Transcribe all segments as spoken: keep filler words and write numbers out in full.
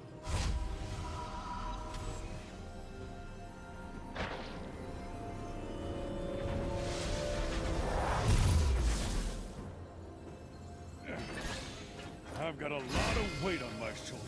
I've got a lot of weight on my shoulders.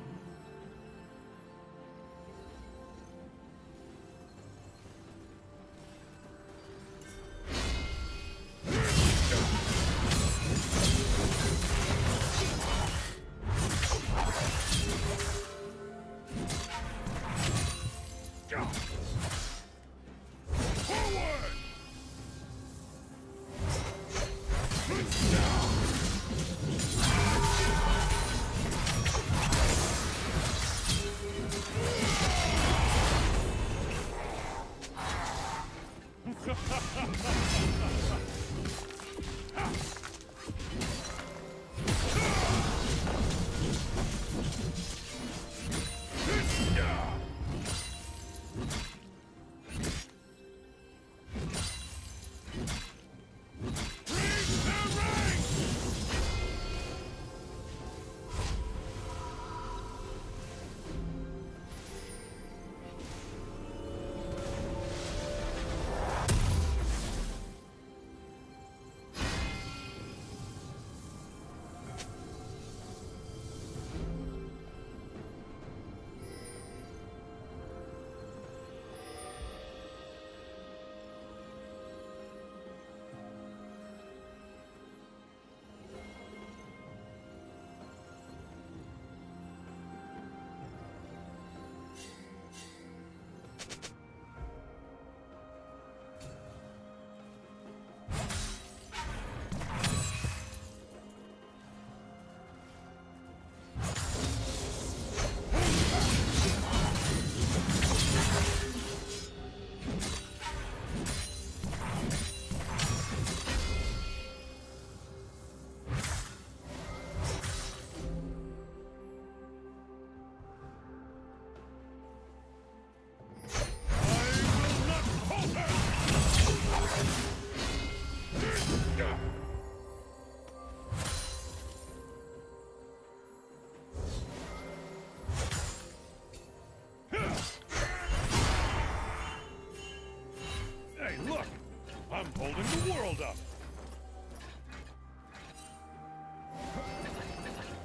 buildup.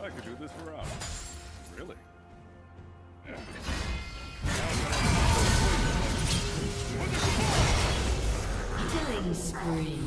I could do this for hours. Really? Yeah. Killing spree.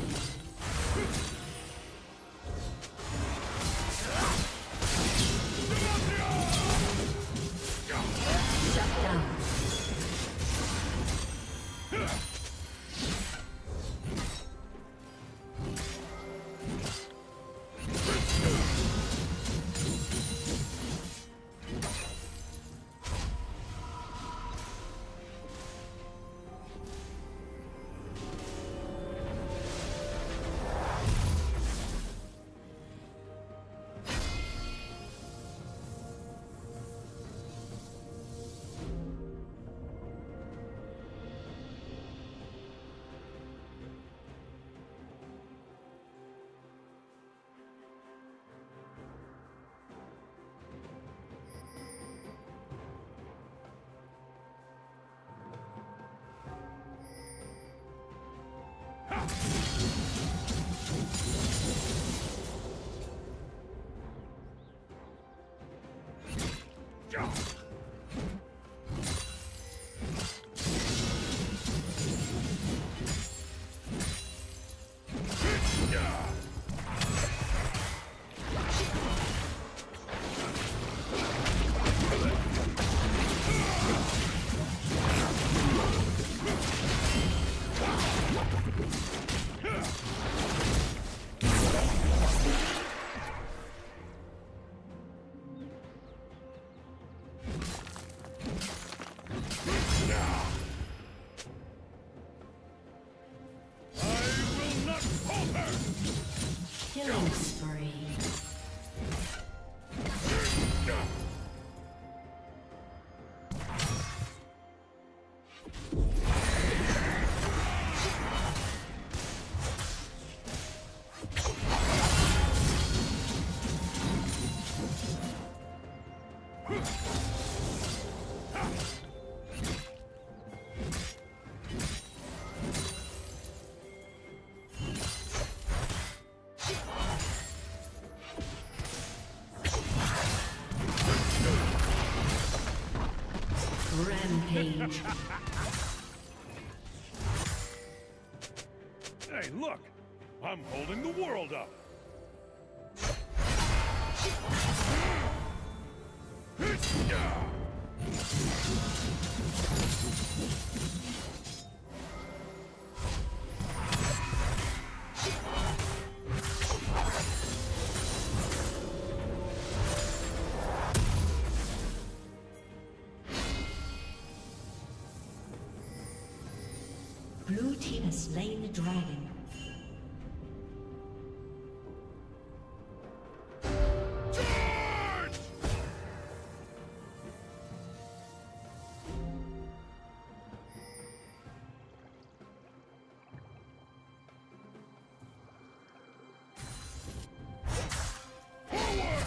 Rampage. Hey, look! I'm holding the world up! Blue team has slain the dragon. Charge! Forward!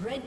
Red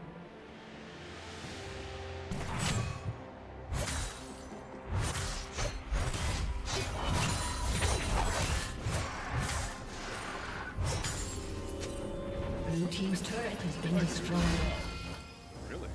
has been destroyed. Really?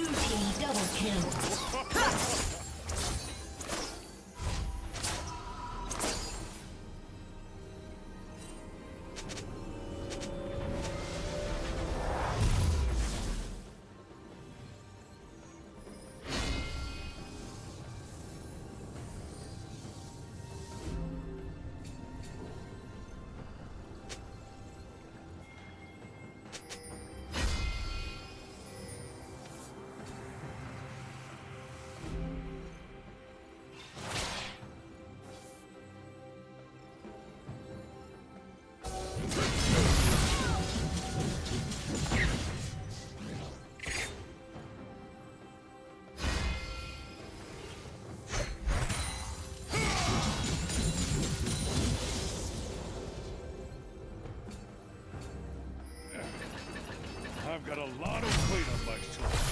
Blue team double kill. I've got a lot of clean on my shoulder.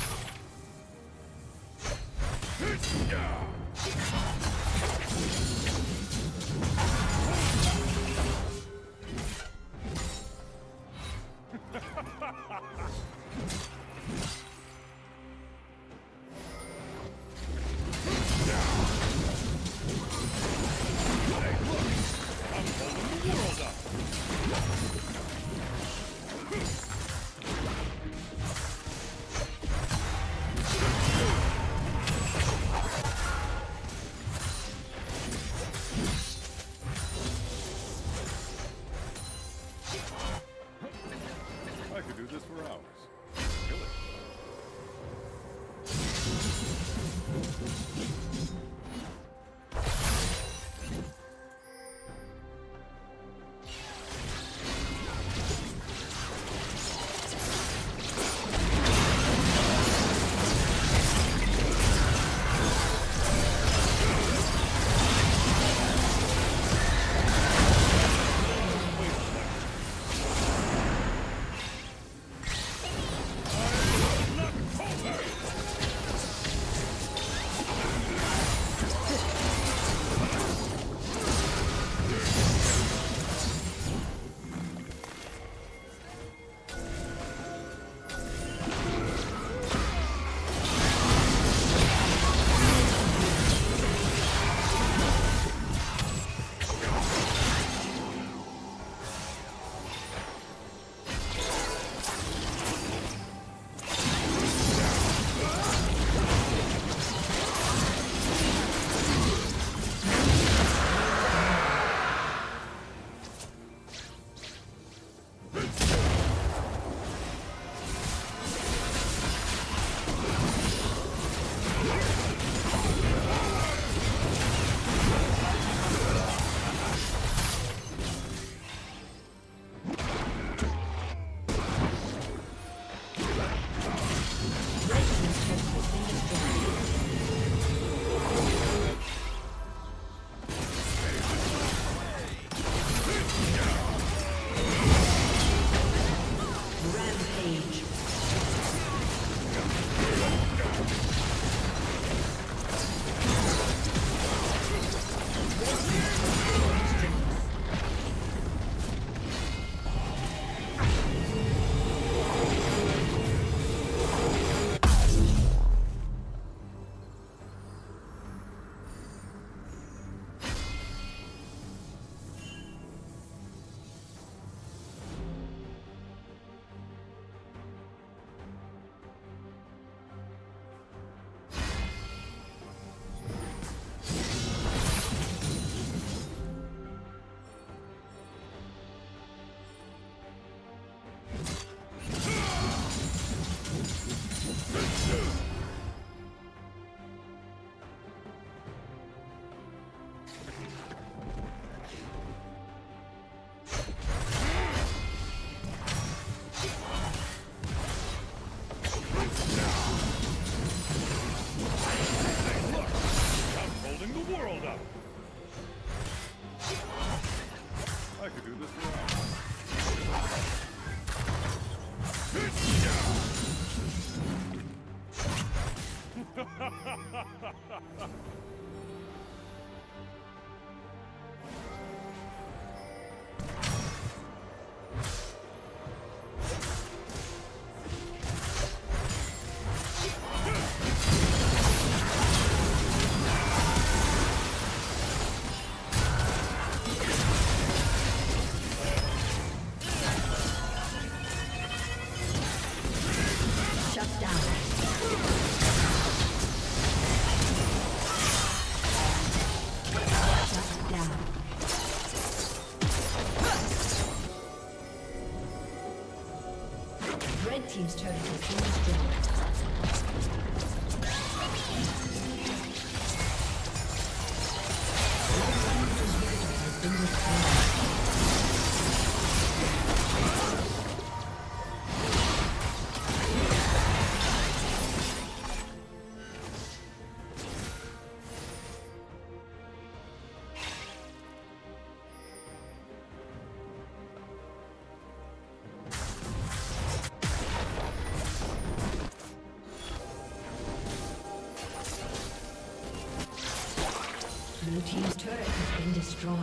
Blue team's turret has been destroyed.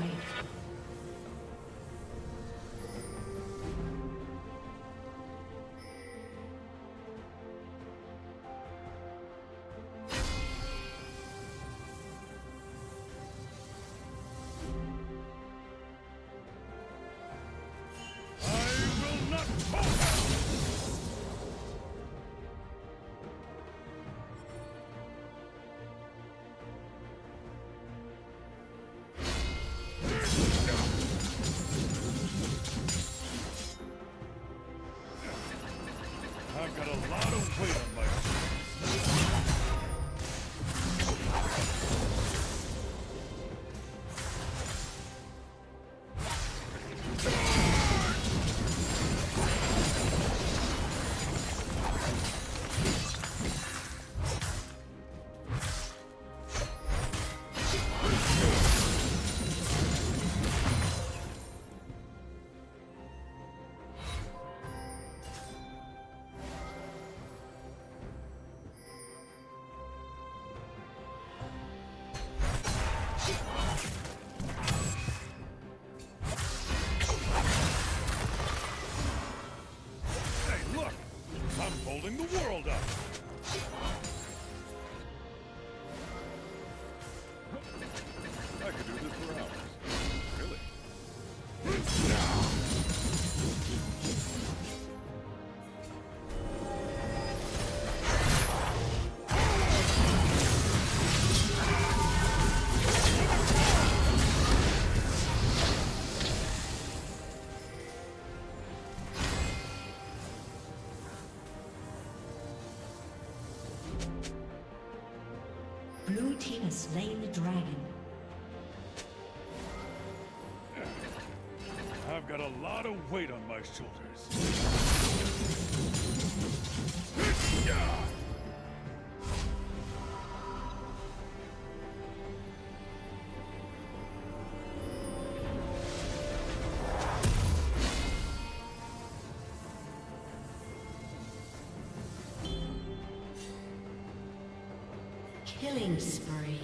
The world up. I could do this for hours. Really? Blue team has slain the dragon. I've got a lot of weight on my shoulders. Yeah! Killing spree.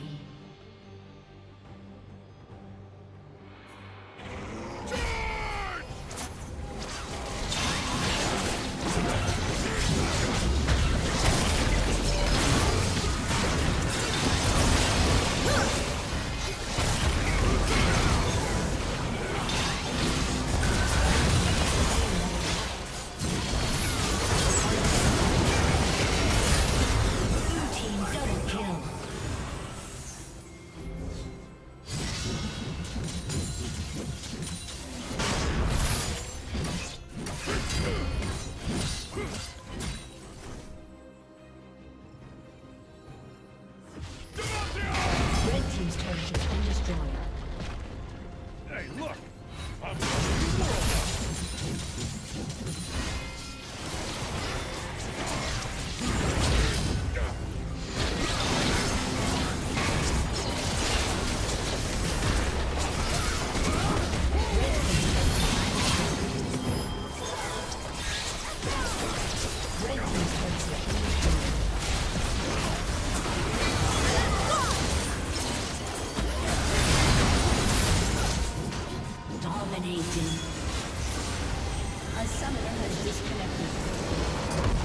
Disconnected.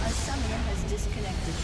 A summoner has disconnected.